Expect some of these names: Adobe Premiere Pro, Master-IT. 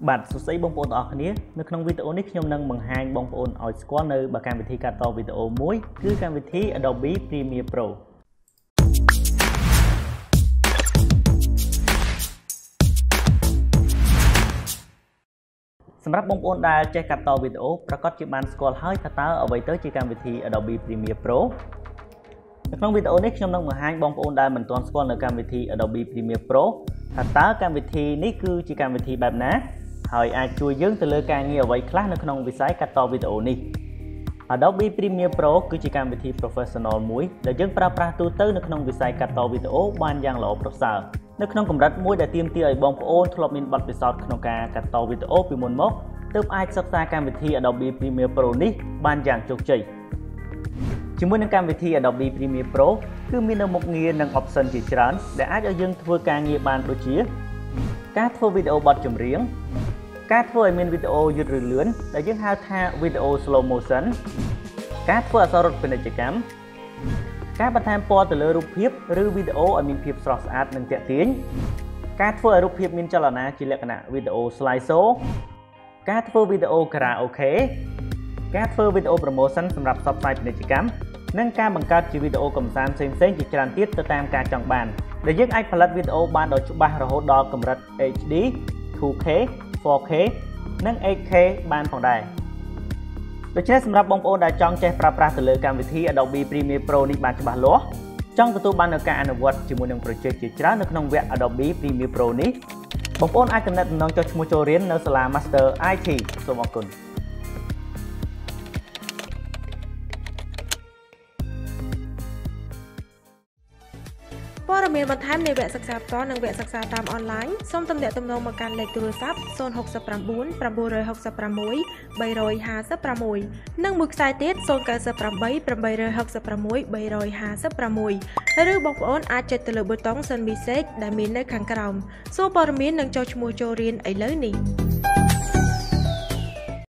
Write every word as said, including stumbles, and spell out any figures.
But so say bong po to knew no knong video ni knyom nang banghang bong poon oi squall no ba kamvithi kato video one kyu kamvithi Adobe Premiere Pro. Samrap bong poon dal che kato video prakot chi ban squall hai tha ta awai to chi kamvithi Adobe Premiere Pro. ក្នុង video នេះ ខ្ញុំ នឹង បង្ហាញ បងប្អូន ដែល មិន ទាន់ ស្គាល់ នៅ កម្មវិធី Adobe Premiere Pro ថា តើ កម្មវិធី នេះ គឺជា កម្មវិធី បែប ណា ហើយ អាច ជួយ យើង ទៅ លើ ការ ងារ អ្វី ខ្លះ នៅ ក្នុង វិស័យ កាត់ ត video នេះ Adobe Premiere Pro គឺជា កម្មវិធី professional មួយ ដែល យើង ប្រើប្រាស់ ទូទៅ នៅ ក្នុង វិស័យ កាត់ ត video បាន យ៉ាង ល្អ ប្រសើរ នៅ ក្នុង កម្រិត មួយ ដែល ទាមទារ ឲ្យ បងប្អូន ធ្លាប់ មាន បទ ពិសោធន៍ ក្នុង ការ កាត់ ត video ពី មុន មក ទើប អាច សិក្សា កម្មវិធី Adobe Premiere Pro នេះ បាន យ៉ាង ជោគជ័យ ជាមួយ នឹង កម្មវិធី Adobe Premiere Pro គឺ មាន នៅ មុខងារ និង option ជា ច្រើន ដែល អាច ឲ្យ យើង ធ្វើ ការ ងារ បាន ដូច ជា ការ ធ្វើ វីដេអូ បត់ ចម្រៀង ការ ធ្វើ ឲ្យ មាន វីដេអូ យឺត ឬ លឿន ដែល យើង ហៅ ថា video slow motion ការ ធ្វើ អក្សររត់ ពាណិជ្ជកម្ម ការ បន្ថែម ពណ៌ ទៅ លើ រូបភាព ឬ វីដេអូ ឲ្យ មាន ភាព ស្រស់ ស្អាត និង ទាក់ទាញ ការ ធ្វើ ឲ្យ រូបភាព មាន ចលនា ជា លក្ខណៈ video slideshow ការ ធ្វើ វីដេអូ karaoke ការ ធ្វើ video promotion សម្រាប់ ផ្សព្វផ្សាយ ពាណិជ្ជកម្ម និង ការ បង្កើត ជា វីដេអូ កំសាន្ត ផ្សេងៗ ជា ច្រើន ទៀត ទៅ តាម ការ ចង់ បាន ដែល យើង អាច ផលិត វីដេអូ បាន ដោយ ច្បាស់ រហូត ដល់ កម្រិត ếch đê two K four K និង eight K បាន ផង ដែរ ដូច្នេះ សម្រាប់ បងប្អូន ដែល ចង់ ចេះ ប្រើប្រាស់ ទៅ លើ កម្មវិធី Adobe Premiere Pro នេះ បាន ច្បាស់ លាស់ ចង់ ទទួល បាន នៅ ការ អនុវត្ត ជាមួយ នឹង project ជា ច្រើន នៅ ក្នុង វគ្គ Adobe Premiere Pro នេះ បងប្អូន អាច កំណត់ ដំណង ចុះ ឈ្មោះ ចូល រៀន នៅ សាលា Master ไอ ที សូម អរគុណព័ត៌មានបន្ថែមនៃវគ្គសិក្សាផ្ទាល់និងវគ្គសិក្សាតាមអនឡាញសូមទំនាក់ទំនងមកកាន់លេខទូរស័ព្ទzero six four nine nine three six three five five sixនិងមួយខ្សែទៀតzero nine eight eight eight eight six five five five ឬបងប្អូន អាច ចុច ទៅ លើ ប៊ូតុង Send Message ដែល មាន នៅ ខាងក្រោម សូមព័ត៌មាន និង ចូល ឈ្មោះ ចូល រៀន ឥឡូវនេះ